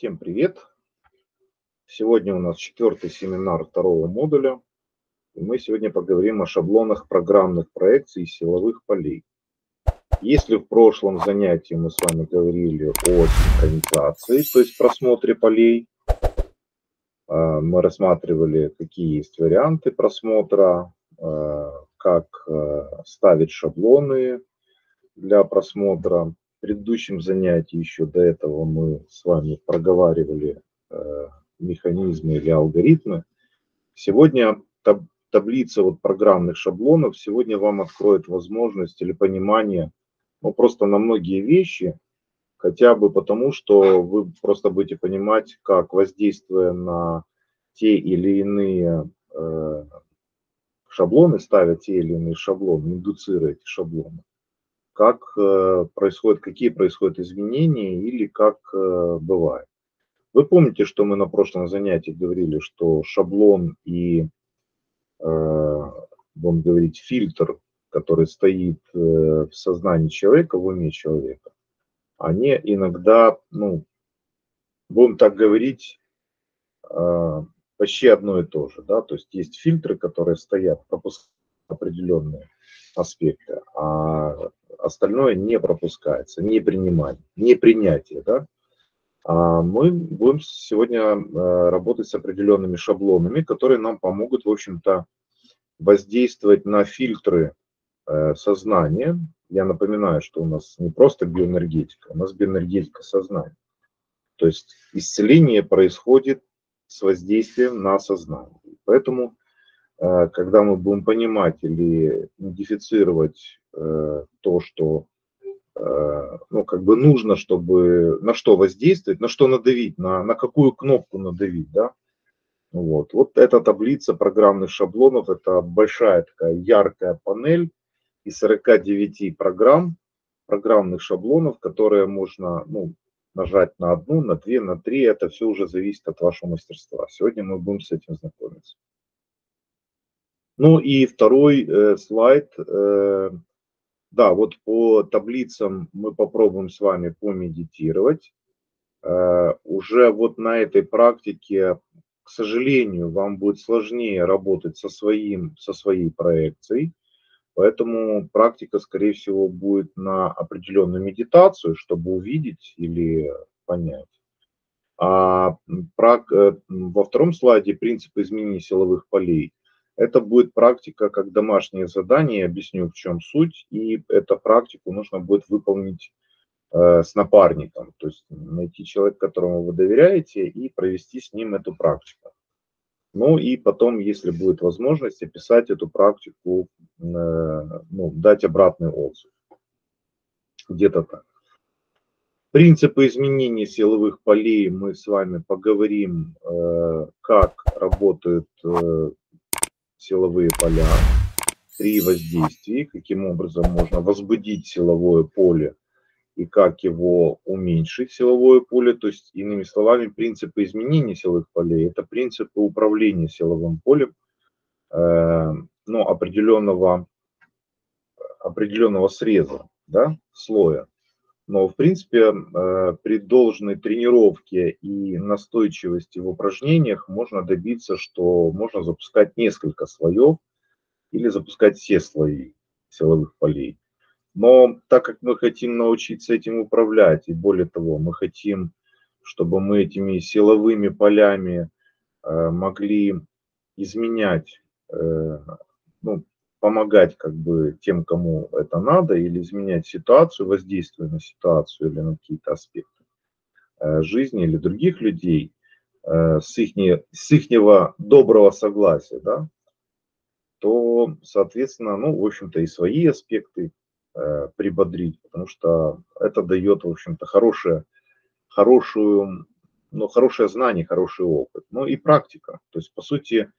Всем привет! Сегодня у нас четвертый семинар второго модуля. И мы сегодня поговорим о шаблонах программных проекций силовых полей. Если в прошлом занятии мы с вами говорили о синхронизации, то есть просмотре полей, мы рассматривали, какие есть варианты просмотра, как ставить шаблоны для просмотра. В предыдущем занятии еще до этого мы с вами проговаривали механизмы или алгоритмы. Сегодня таблица вот программных шаблонов сегодня вам откроет возможность или понимание просто на многие вещи, хотя бы потому, что вы просто будете понимать, как, воздействуя на те или иные шаблоны, ставя те или иные шаблоны, индуцируя эти шаблоны, какие происходят изменения или как бывает. Вы помните, что мы на прошлом занятии говорили, что шаблон и, будем говорить, фильтр, который стоит в сознании человека, в уме человека, они иногда, будем так говорить, почти одно и то же. Да? То есть есть фильтры, которые стоят, пропускают определенные аспекты, а остальное не пропускается, непринятие. Да? А мы будем сегодня работать с определенными шаблонами, которые нам помогут, в общем-то, воздействовать на фильтры сознания. Я напоминаю, что у нас не просто биоэнергетика, у нас биоэнергетика сознания. То есть исцеление происходит с воздействием на сознание. Поэтому, когда мы будем понимать или идентифицировать то, что нужно, чтобы на что воздействовать, на что надавить, на какую кнопку надавить, да? Вот эта таблица программных шаблонов, это большая такая яркая панель из 49 программ, программных шаблонов, которые можно нажать на одну, на две, на три, это все уже зависит от вашего мастерства. Сегодня мы будем с этим знакомиться. Ну и второй слайд. Да, вот по таблицам мы попробуем с вами помедитировать. Уже вот на этой практике, к сожалению, вам будет сложнее работать со своей проекцией. Поэтому практика, скорее всего, будет на определенную медитацию, чтобы увидеть или понять. А во втором слайде принципы изменения силовых полей. Это будет практика как домашнее задание, я объясню, в чем суть, и эту практику нужно будет выполнить с напарником, то есть найти человека, которому вы доверяете, и провести с ним эту практику. Ну и потом, если будет возможность, описать эту практику, дать обратный отзыв. Где-то так. Принципы изменения силовых полей мы с вами поговорим, как работают силовые поля при воздействии, каким образом можно возбудить силовое поле и как его уменьшить, силовое поле. То есть, иными словами, принципы изменения силовых полей – это принципы управления силовым полем определенного среза, да, слоя. Но, в принципе, при должной тренировке и настойчивости в упражнениях можно добиться, что можно запускать несколько слоев или запускать все слои силовых полей. Но так как мы хотим научиться этим управлять, и более того, мы хотим, чтобы мы этими силовыми полями могли изменять, помогать тем, кому это надо, или изменять ситуацию, воздействуя на ситуацию или на какие-то аспекты жизни или других людей с ихнего доброго согласия, да, то, соответственно, в общем-то, и свои аспекты прибодрить, потому что это дает, в общем-то, хорошее знание, хороший опыт, и практика. То есть, по сути,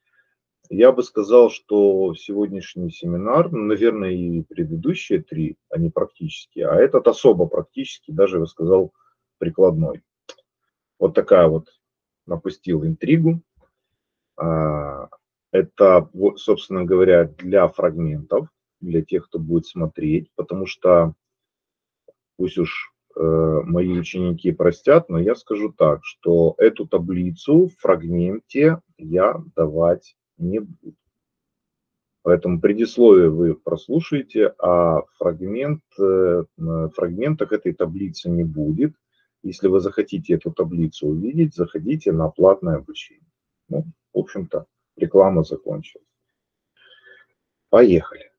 я бы сказал, что сегодняшний семинар, наверное, и предыдущие три, они практические, а этот особо практический, даже, я бы сказал, прикладной. Вот такая вот, напустил интригу. Это, собственно говоря, для фрагментов, для тех, кто будет смотреть, потому что пусть уж мои ученики простят, но я скажу так, что эту таблицу в фрагменте я давать не буду. Поэтому предисловие вы прослушаете, а в фрагментах этой таблицы не будет. Если вы захотите эту таблицу увидеть, заходите на платное обучение. Ну, в общем-то, реклама закончилась. Поехали.